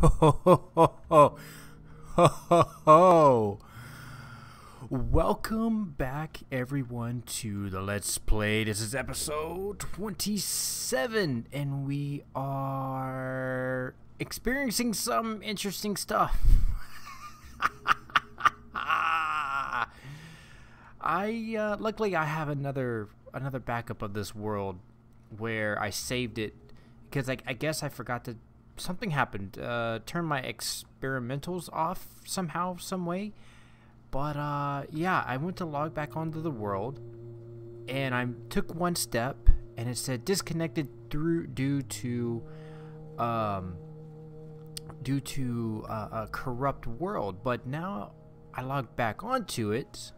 Ho, ho, ho, ho. Ho, ho, ho. Welcome back, everyone, to the Let's Play. This is episode 27, and we are experiencing some interesting stuff. Luckily, I have another backup of this world where I saved it because I guess I forgot to. Something happened. Turned my experimentals off somehow, some way. But yeah, I went to log back onto the world, and I took one step, and it said disconnected due to a corrupt world. But now I logged back onto it,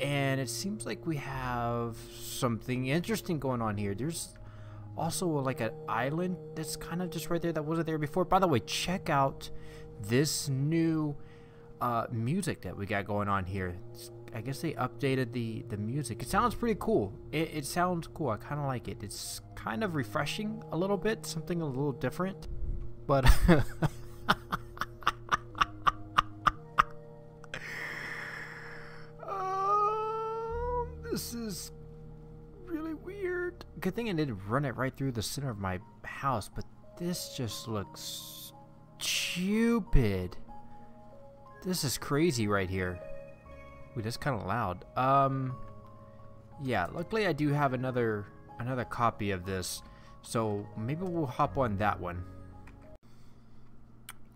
and it seems like we have something interesting going on here. There's also like an island that's kind of just right there that wasn't there before. By the way, check out this new music that we got going on here. I guess they updated the music. It sounds pretty cool. It sounds cool. I kind of like it. It's kind of refreshing a little bit, something a little different, but this is really weird. Good thing I didn't run it right through the center of my house, but this just looks stupid. This is crazy right here. Ooh, that's kind of loud. Yeah, luckily I do have another copy of this, so maybe we'll hop on that one.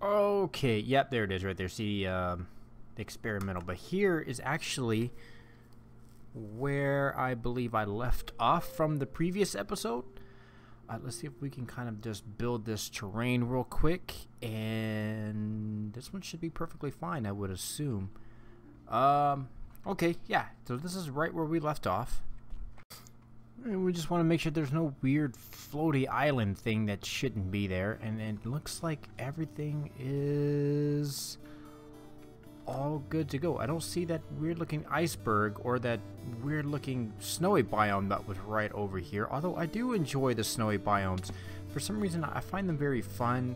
Okay, yep, there it is right there. See, the experimental. But here is actually where I believe I left off from the previous episode. Let's see if we can kind of just build this terrain real quick, and this one should be perfectly fine, I would assume. Okay, yeah, so this is right where we left off, and we just want to make sure there's no weird floaty island thing that shouldn't be there. And it looks like everything is all good to go. I don't see that weird looking iceberg or that weird looking snowy biome that was right over here, although I do enjoy the snowy biomes for some reason. I find them very fun,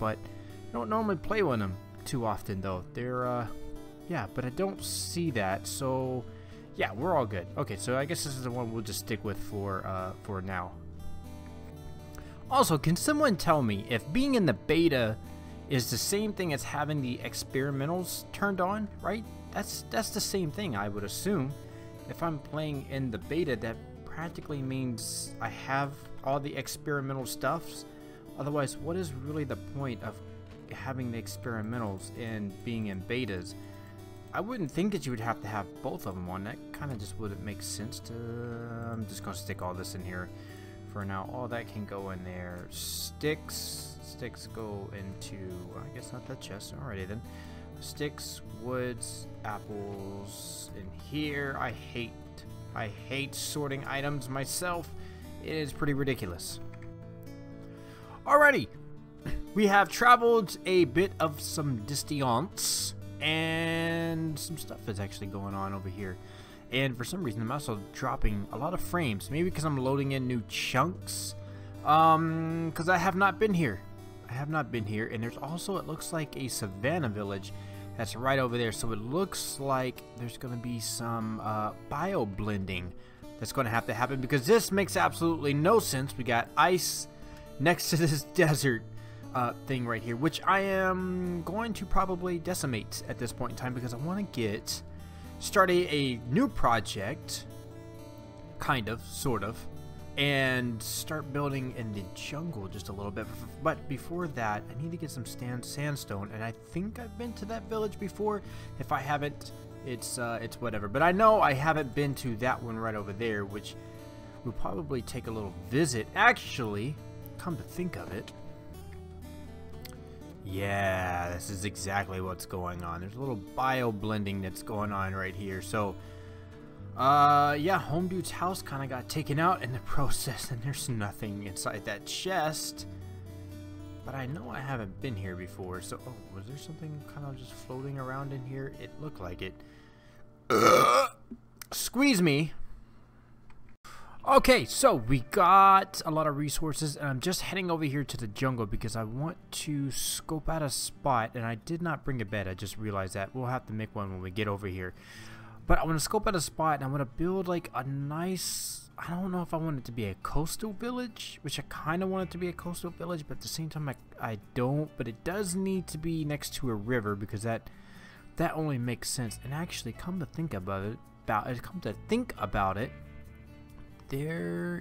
but I don't normally play on them too often though. They're yeah, but I don't see that, so yeah, we're all good. Okay, so I guess this is the one we'll just stick with for now. Also, can someone tell me if being in the beta is the same thing as having the experimentals turned on, right? That's the same thing, I would assume. If I'm playing in the beta, that practically means I have all the experimental stuffs. Otherwise, what is really the point of having the experimentals and being in betas? I wouldn't think that you would have to have both of them on. That kind of just wouldn't make sense to. I'm just gonna stick all this in here for now. All that can go in there. Sticks go into, I guess not that chest. Alrighty then. Sticks, woods, apples in here. I hate sorting items myself. It is pretty ridiculous. Alrighty, we have traveled a bit of some distance, and some stuff is actually going on over here. And for some reason, I'm also dropping a lot of frames. Maybe because I'm loading in new chunks. Because I have not been here. I have not been here, and there's also, it looks like a savanna village that's right over there. So it looks like there's going to be some bio blending that's going to have to happen, because this makes absolutely no sense. We got ice next to this desert thing right here, which I am going to probably decimate at this point in time, because I want to start a new project, kind of, sort of, and start building in the jungle just a little bit. But before that, I need to get some sandstone, and I think I've been to that village before. If I haven't, it's whatever. But I know I haven't been to that one right over there, which we'll probably take a little visit. Actually, come to think of it, yeah, this is exactly what's going on. There's a little bio blending that's going on right here. So yeah, home dude's house kind of got taken out in the process, and there's nothing inside that chest. But I know I haven't been here before, so oh, was there something kind of just floating around in here? It looked like it. Squeeze me. Okay, so we got a lot of resources, and I'm just heading over here to the jungle because I want to scope out a spot, and I did not bring a bed. I just realized that. We'll have to make one when we get over here. But I want to scope out a spot, and I want to build like a nice, I don't know if I want it to be a coastal village, which I kind of want it to be a coastal village, but at the same time I don't. But it does need to be next to a river because that only makes sense. And actually, come to think about it, there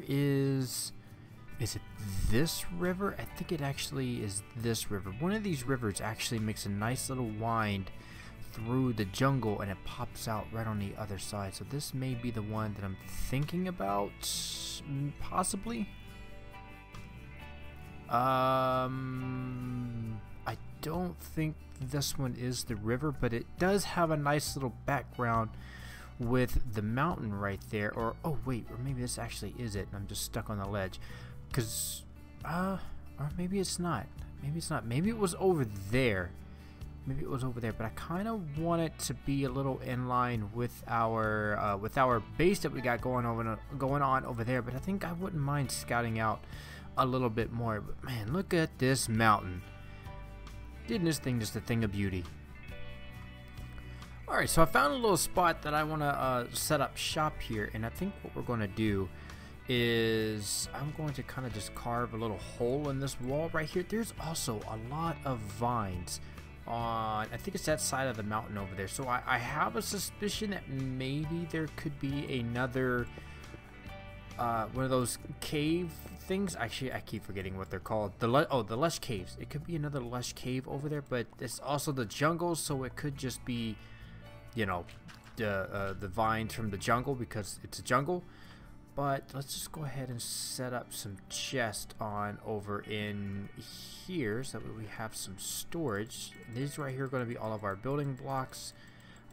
is it this river? I think it actually is this river. One of these rivers actually makes a nice little wind through the jungle, and it pops out right on the other side. So this may be the one that I'm thinking about, possibly. I don't think this one is the river, but it does have a nice little background with the mountain right there. Or oh wait, or maybe this actually is it, and I'm just stuck on the ledge, because or maybe it's not. Maybe it's not. Maybe it was over there. Maybe it was over there, but I kind of want it to be a little in line with our base that we got going on over there. But I think I wouldn't mind scouting out a little bit more. But man, look at this mountain! Didn't this thing just a thing of beauty? All right, so I found a little spot that I want to set up shop here, and I think what we're going to do is I'm going to kind of just carve a little hole in this wall right here. There's also a lot of vines on, I think it's that side of the mountain over there. So I have a suspicion that maybe there could be another one of those cave things. Actually, I keep forgetting what they're called. The lush caves. It could be another lush cave over there, but it's also the jungle, so it could just be, you know, the vines from the jungle because it's a jungle. But let's just go ahead and set up some chests on over in here so that we have some storage. These right here are going to be all of our building blocks.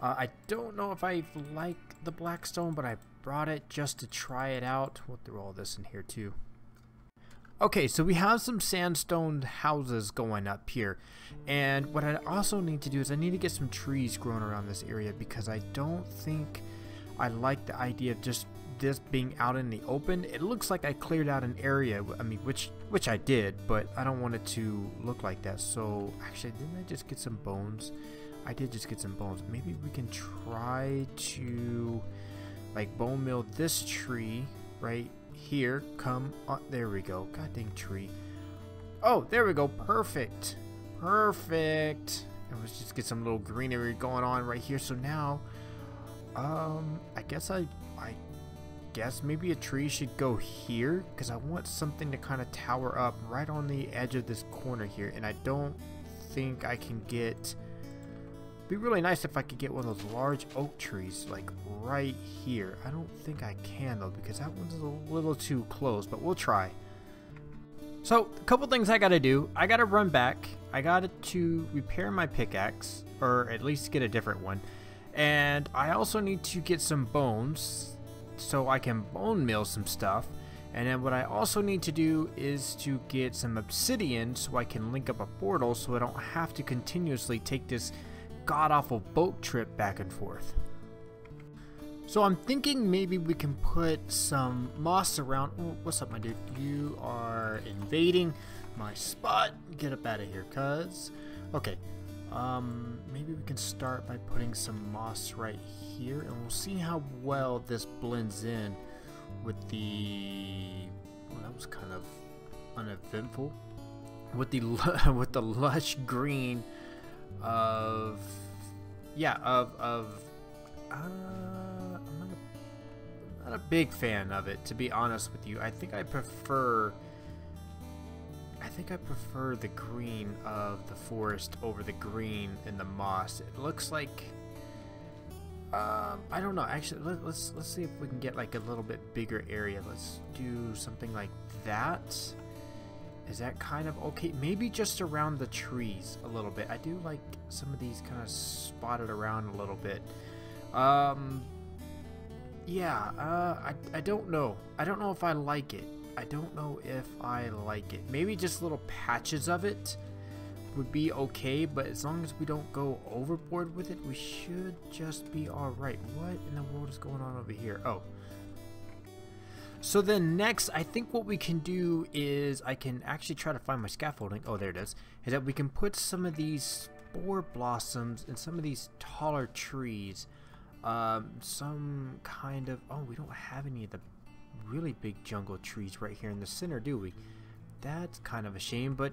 I don't know if I like the black stone, but I brought it just to try it out. We'll throw all this in here too. Okay, so we have some sandstone houses going up here, and what I also need to do is I need to get some trees growing around this area, because I don't think I like the idea of just this being out in the open. It looks like I cleared out an area, I mean, which I did, but I don't want it to look like that. So actually, didn't I just get some bones? I did just get some bones. Maybe we can try to like bone mill this tree right here. Come on, there we go. God dang tree. Oh, there we go. Perfect, perfect. And let's just get some little greenery going on right here. So now I guess I guess maybe a tree should go here, because I want something to kind of tower up right on the edge of this corner here, and I don't think I can get. It'd be really nice if I could get one of those large oak trees like right here. I don't think I can though, because that one's a little too close, but we'll try. So a couple things I gotta do. I gotta run back, I gotta to repair my pickaxe, or at least get a different one, and I also need to get some bones so I can bone mill some stuff. And then what I also need to do is to get some obsidian so I can link up a portal, so I don't have to continuously take this god-awful boat trip back and forth. So I'm thinking maybe we can put some moss around. Ooh, what's up, my dude? You are invading my spot. Get up out of here, cuz. Okay, maybe we can start by putting some moss right here, and we'll see how well this blends in with the, well, that was kind of uneventful, with the lush green of, yeah, I'm not a big fan of it, to be honest with you. I think I prefer the green of the forest over the green in the moss. It looks like, I don't know. Actually, let's see if we can get like a little bit bigger area. Let's do something like that. Is that kind of okay? Maybe just around the trees a little bit. I do like some of these kind of spotted around a little bit. Yeah, I don't know. I don't know if I like it. I don't know if I like it. Maybe just little patches of it would be okay, but as long as we don't go overboard with it, we should just be all right. What in the world is going on over here? Oh, So then next, I think what we can do is I can actually try to find my scaffolding. Oh, there it is that we can put some of these spore blossoms and some of these taller trees. Some kind of, oh, we don't have any of the really big jungle trees right here in the center, do we? That's kind of a shame, but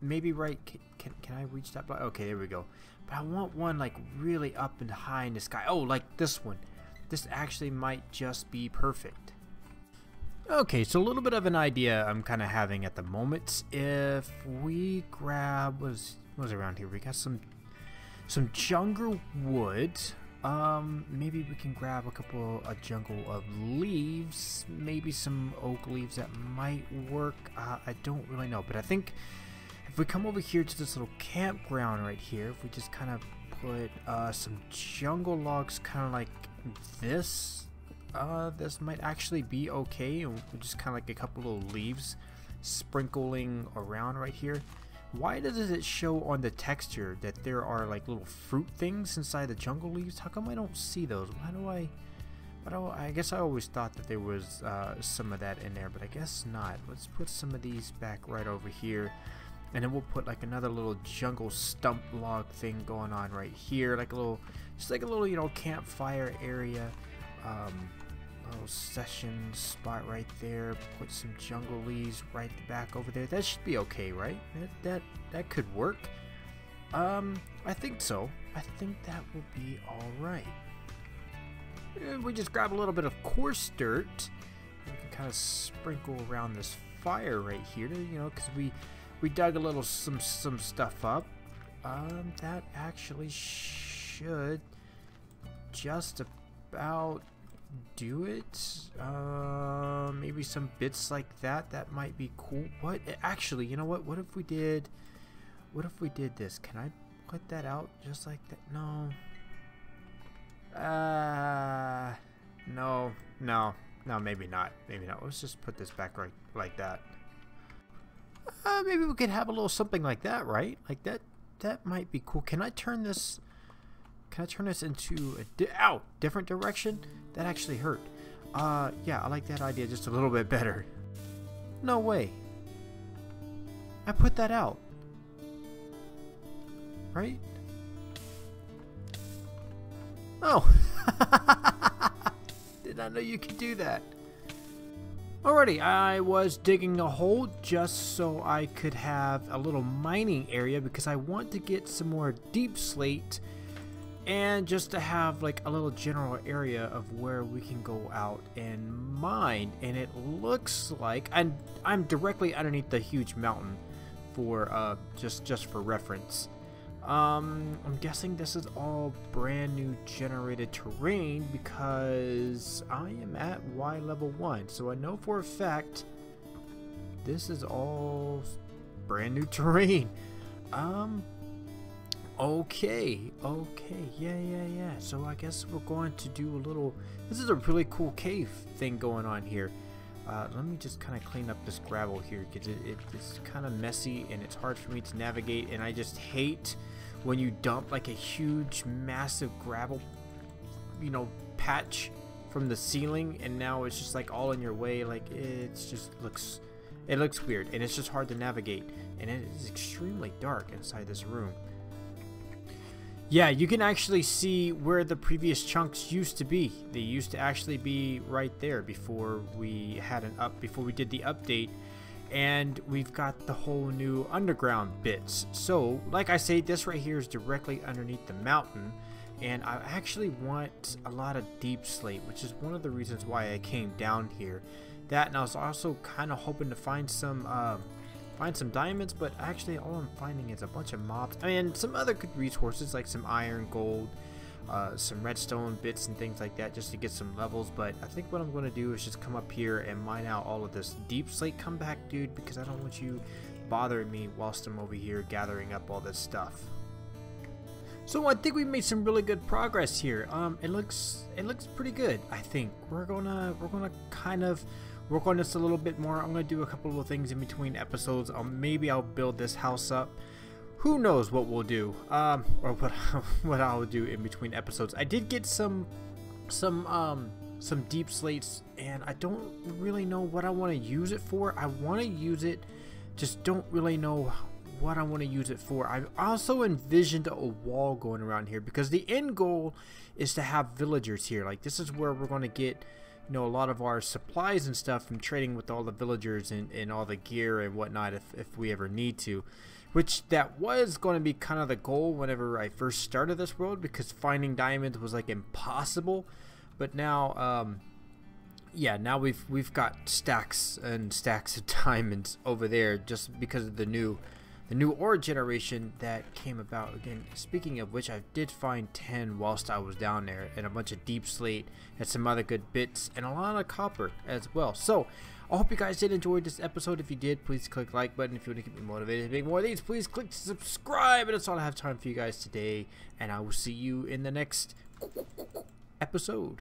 maybe right, can I reach that block? Okay, there we go. But I want one like really up and high in the sky. Oh, like this one. This actually might just be perfect. Okay, so a little bit of an idea I'm kind of having at the moment. If we grab, what was around here? We got some jungle wood. Maybe we can grab a jungle of leaves. Maybe some oak leaves that might work. I don't really know, but I think if we come over here to this little campground right here, if we just kind of put some jungle logs kind of like this, this might actually be okay, and just kind of like a couple little leaves sprinkling around right here. Why does it show on the texture that there are like little fruit things inside the jungle leaves? How come I don't see those? Why do I guess I always thought that there was some of that in there, but I guess not. Let's put some of these back right over here, and then we'll put like another little jungle stump log thing going on right here, like a little, just like a little, you know, campfire area, little session spot right there. Put some jungle leaves right back over there. That should be okay, right? That could work. I think so. I think that will be all right. And we just grab a little bit of coarse dirt. We can kind of sprinkle around this fire right here, you know, because we dug a little some stuff up. That actually should just about do it. Maybe some bits like that might be cool. What, actually, you know what? What if we did this? Can I put that out just like that? No. No, maybe not. Maybe not. Let's just put this back right like that. Maybe we could have a little something like that, right? Like that might be cool. Can I turn this into a different direction? That actually hurt. Yeah, I like that idea just a little bit better. No way. I put that out. Right? Oh. Did not know you could do that. Alrighty, I was digging a hole just so I could have a little mining area because I want to get some more deep slate and just to have like a little general area of where we can go out and mine. And it looks like I'm directly underneath the huge mountain for just for reference. I'm guessing this is all brand new generated terrain because I am at Y level 1, so I know for a fact this is all brand new terrain. Okay, yeah, so I guess we're going to do a little, this is a really cool cave thing going on here. Let me just kind of clean up this gravel here because it's kind of messy and it's hard for me to navigate, and I just hate when you dump like a huge massive gravel, you know, patch from the ceiling, and now it's just like all in your way. Like it's just it looks weird, and it's just hard to navigate, and it is extremely dark inside this room. Yeah, you can actually see where the previous chunks used to be. They used to actually be right there before we did the update, and we've got the whole new underground bits. So like I say, this right here is directly underneath the mountain, and I actually want a lot of deep slate, which is one of the reasons why I came down here. That, and I was also kind of hoping to find some diamonds, but actually all I'm finding is a bunch of mobs and some other good resources like some iron, gold, some redstone bits and things like that just to get some levels. But I think what I'm going to do is just come up here and mine out all of this deep slate. Come back, dude, because I don't want you bothering me whilst I'm over here gathering up all this stuff. So I think we've made some really good progress here. It looks pretty good. I think we're gonna kind of work on this a little bit more. I'm gonna do a couple of things in between episodes. Maybe I'll build this house up. Who knows what we'll do, or what I'll do in between episodes. I did get some some deep slates, and I don't really know what I want to use it for. I want to use it, just don't really know what I want to use it for. I've also envisioned a wall going around here, because the end goal is to have villagers here. Like, this is where we're going to get, you know, a lot of our supplies and stuff from trading with all the villagers and all the gear and whatnot if we ever need to. Which that was going to be kind of the goal whenever I first started this world, because finding diamonds was like impossible. But now, yeah, now we've got stacks and stacks of diamonds over there just because of the new ore generation that came about. Again, speaking of which, I did find 10 whilst I was down there, and a bunch of deep slate and some other good bits and a lot of copper as well. So I hope you guys did enjoy this episode. If you did, please click the like button. If you want to keep me motivated to make more of these, please click to subscribe. And that's all I have time for you guys today, and I will see you in the next episode.